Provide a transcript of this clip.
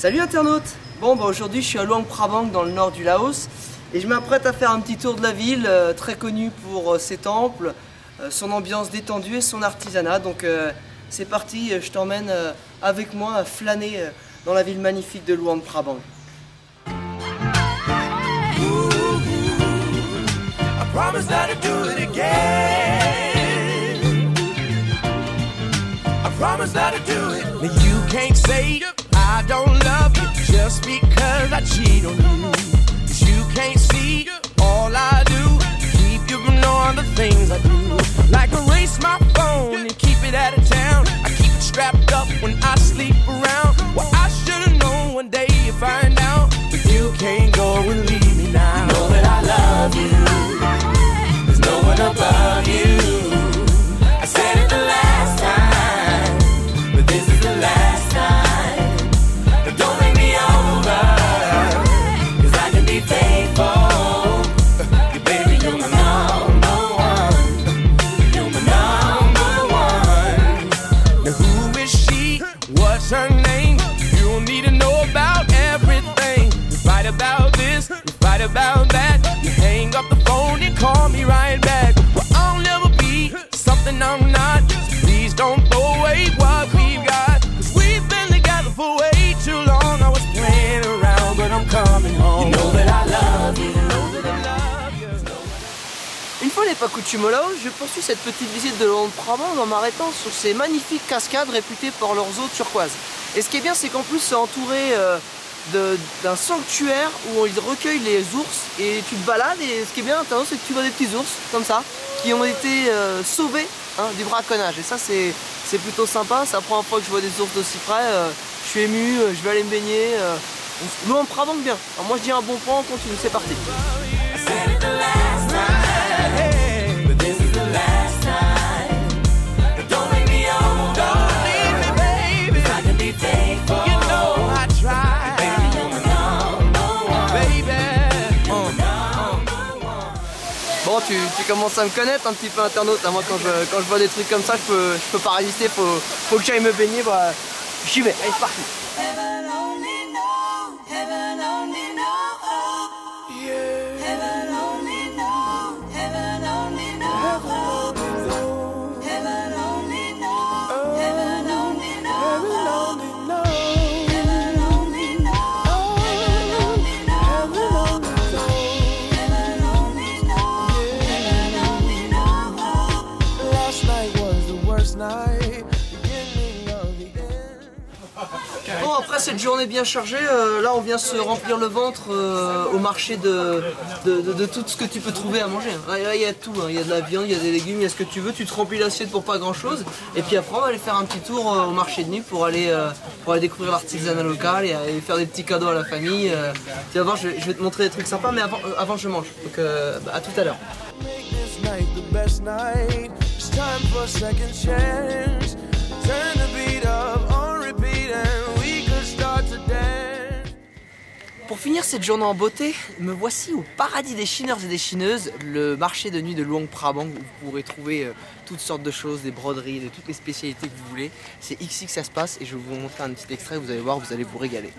Salut internautes! Bon bah aujourd'hui je suis à Luang Prabang dans le nord du Laos et je m'apprête à faire un petit tour de la ville très connue pour ses temples, son ambiance détendue et son artisanat. Donc c'est parti, je t'emmène avec moi flâner dans la ville magnifique de Luang Prabang. But you can't say I don't love you just because I cheat on you. 'Cause you can't see all I do, keep you from knowing the things I do. Like erase my phone and keep it out of town. I keep it strapped up when I sleep around. Well, I should've known one day you'd find out. But you can't go and leave me now. You know that I love you. There's no one above you. I said it the last time. What's her name? You don't need to know about everything. You fight about this, you fight about that. You hang up the phone and call me right back. Well, I'll never be something I'm not. So please don't throw away what we've got. 'Cause we've been together for way too long. I was playing around, but I'm coming home. You know that I love you. Une fois n'est pas coutume au Laos, je poursuis cette petite visite de Luang Prabang en m'arrêtant sur ces magnifiques cascades réputées pour leurs eaux turquoises. Et ce qui est bien, c'est qu'en plus c'est entouré d'un sanctuaire où ils recueillent les ours et tu te balades, et ce qui est bien intéressant, c'est que tu vois des petits ours comme ça qui ont été sauvés du braconnage, et ça c'est plutôt sympa. C'est la première fois que je vois des ours d'aussi près, je suis ému, je vais aller me baigner. Luang Prabang bien. Alors moi je dis un bon plan, on continue, c'est parti. Bon, tu commences à me connaître un petit peu, internaute. Moi, quand je vois des trucs comme ça, je peux pas résister. Faut que j'aille me baigner. Bah, j'y vais. Allez, c'est parti. Bon, après cette journée bien chargée, là on vient se remplir le ventre au marché de tout ce que tu peux trouver à manger. Là il y a tout, il y a de la viande, il y a des légumes, il y a ce que tu veux, tu te remplis l'assiette pour pas grand chose. Et puis après on va aller faire un petit tour au marché de nuit pour aller découvrir l'artisanat local et faire des petits cadeaux à la famille. Tu vas voir, je vais te montrer des trucs sympas, mais avant je mange. Donc à tout à l'heure. It's time for a second chance. Turn the beat up on repeat and we could start to dance. Pour finir cette journée en beauté, me voici au paradis des chineurs et des chineuses, le marché de nuit de Luang Prabang, où vous pourrez trouver toutes sortes de choses, des broderies, de toutes les spécialités que vous voulez. C'est ici que ça se passe et je vais vous montrer un petit extrait, vous allez voir, vous allez vous régaler.